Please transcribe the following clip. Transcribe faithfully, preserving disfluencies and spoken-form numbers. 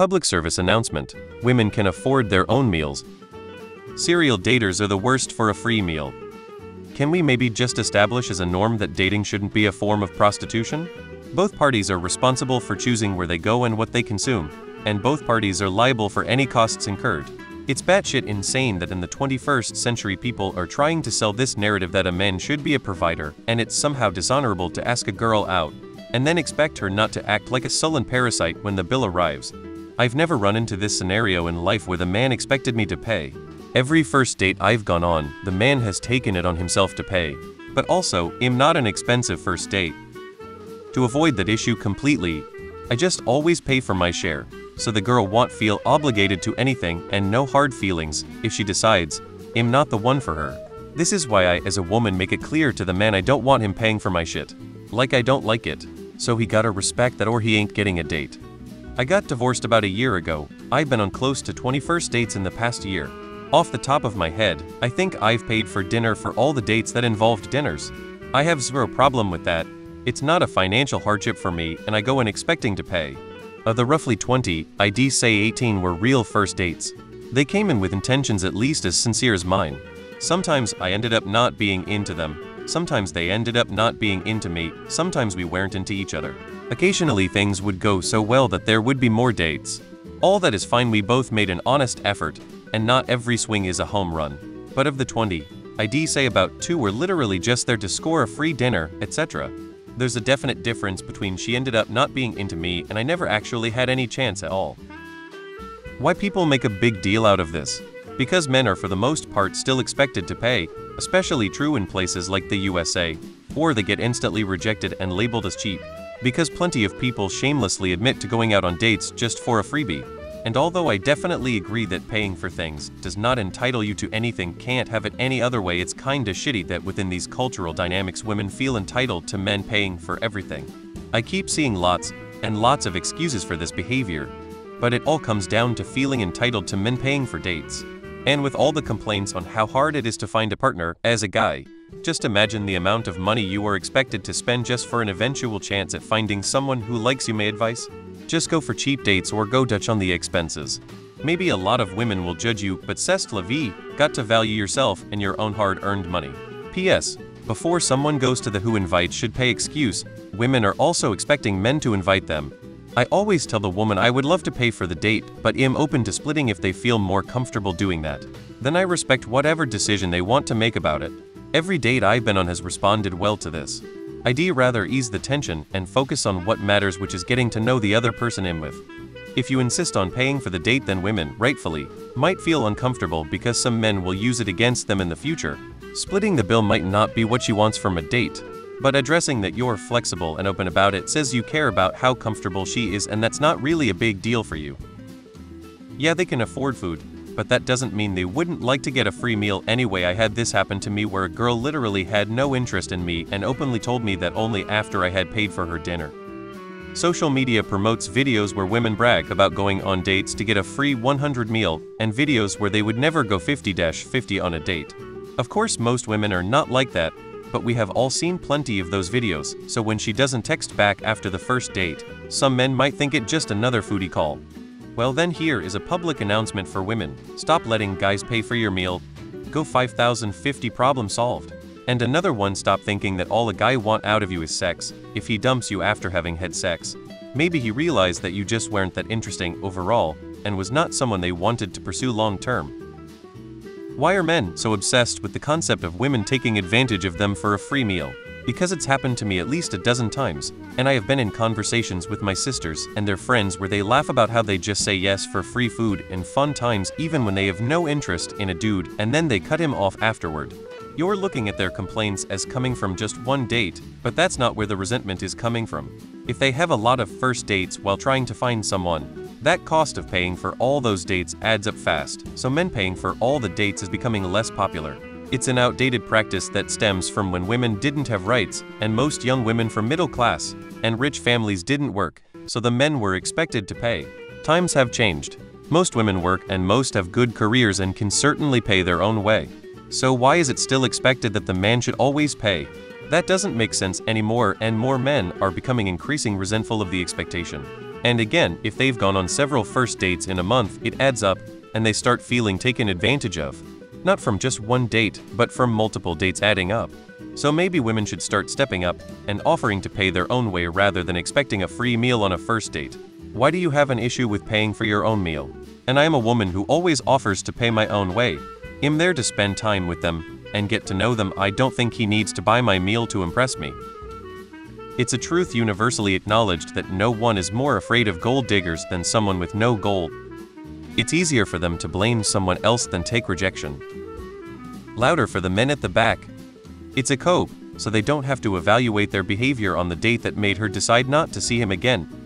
Public service announcement. Women can afford their own meals. Serial daters are the worst for a free meal. Can we maybe just establish as a norm that dating shouldn't be a form of prostitution? Both parties are responsible for choosing where they go and what they consume, and both parties are liable for any costs incurred. It's batshit insane that in the twenty-first century people are trying to sell this narrative that a man should be a provider, and it's somehow dishonorable to ask a girl out, and then expect her not to act like a sullen parasite when the bill arrives. I've never run into this scenario in life where the man expected me to pay. Every first date I've gone on, the man has taken it on himself to pay. But also, I'm not an expensive first date. To avoid that issue completely, I just always pay for my share, so the girl won't feel obligated to anything and no hard feelings if she decides I'm not the one for her. This is why I as a woman make it clear to the man I don't want him paying for my shit. Like I don't like it. So he gotta respect that or he ain't getting a date. I got divorced about a year ago. I've been on close to twenty first dates in the past year. Off the top of my head, I think I've paid for dinner for all the dates that involved dinners. I have zero problem with that. It's not a financial hardship for me and I go in expecting to pay. Of the roughly twenty, I'd say eighteen were real first dates. They came in with intentions at least as sincere as mine. Sometimes I ended up not being into them. Sometimes they ended up not being into me. Sometimes we weren't into each other. Occasionally things would go so well that there would be more dates. All that is fine, we both made an honest effort. And not every swing is a home run. But of the twenty, I'd say about two were literally just there to score a free dinner, et cetera. There's a definite difference between she ended up not being into me and I never actually had any chance at all. Why people make a big deal out of this? Because men are for the most part still expected to pay, especially true in places like the U S A, or they get instantly rejected and labeled as cheap. Because plenty of people shamelessly admit to going out on dates just for a freebie. And although I definitely agree that paying for things does not entitle you to anything, can't have it any other way, it's kinda shitty that within these cultural dynamics women feel entitled to men paying for everything. I keep seeing lots and lots of excuses for this behavior, but it all comes down to feeling entitled to men paying for dates. And with all the complaints on how hard it is to find a partner as a guy, just imagine the amount of money you are expected to spend just for an eventual chance at finding someone who likes you. My advice? Just go for cheap dates or go Dutch on the expenses. Maybe a lot of women will judge you, but c'est la vie, got to value yourself and your own hard-earned money. P S. Before someone goes to the who invites should pay excuse, women are also expecting men to invite them. I always tell the woman I would love to pay for the date, but I'm open to splitting if they feel more comfortable doing that. Then I respect whatever decision they want to make about it. Every date I've been on has responded well to this. I'd rather ease the tension and focus on what matters, which is getting to know the other person I'm with. If you insist on paying for the date, then women, rightfully, might feel uncomfortable because some men will use it against them in the future. Splitting the bill might not be what she wants from a date, but addressing that you're flexible and open about it says you care about how comfortable she is and that's not really a big deal for you. Yeah, they can afford food, but that doesn't mean they wouldn't like to get a free meal anyway. I had this happen to me where a girl literally had no interest in me and openly told me that only after I had paid for her dinner. Social media promotes videos where women brag about going on dates to get a free one hundred meal, and videos where they would never go fifty fifty on a date. Of course most women are not like that, but we have all seen plenty of those videos, so when she doesn't text back after the first date, some men might think it just another foodie call. Well then, here is a public announcement for women. Stop letting guys pay for your meal. Go five thousand fifty, problem solved. And another one, stop thinking that all a guy want out of you is sex. If he dumps you after having had sex, maybe he realized that you just weren't that interesting overall, and was not someone they wanted to pursue long term. Why are men so obsessed with the concept of women taking advantage of them for a free meal? Because it's happened to me at least a dozen times, and I have been in conversations with my sisters and their friends where they laugh about how they just say yes for free food and fun times even when they have no interest in a dude, and then they cut him off afterward. You're looking at their complaints as coming from just one date, but that's not where the resentment is coming from. If they have a lot of first dates while trying to find someone, that cost of paying for all those dates adds up fast, so men paying for all the dates is becoming less popular. It's an outdated practice that stems from when women didn't have rights, and most young women from middle class and rich families didn't work, so the men were expected to pay. Times have changed. Most women work and most have good careers and can certainly pay their own way. So why is it still expected that the man should always pay? That doesn't make sense anymore, and more men are becoming increasingly resentful of the expectation. And again, if they've gone on several first dates in a month, it adds up, and they start feeling taken advantage of. Not from just one date, but from multiple dates adding up. So maybe women should start stepping up and offering to pay their own way rather than expecting a free meal on a first date. Why do you have an issue with paying for your own meal? And I am a woman who always offers to pay my own way. I'm there to spend time with them and get to know them. I don't think he needs to buy my meal to impress me. It's a truth universally acknowledged that no one is more afraid of gold diggers than someone with no gold. It's easier for them to blame someone else than take rejection. Louder for the men at the back. It's a cope, so they don't have to evaluate their behavior on the date that made her decide not to see him again.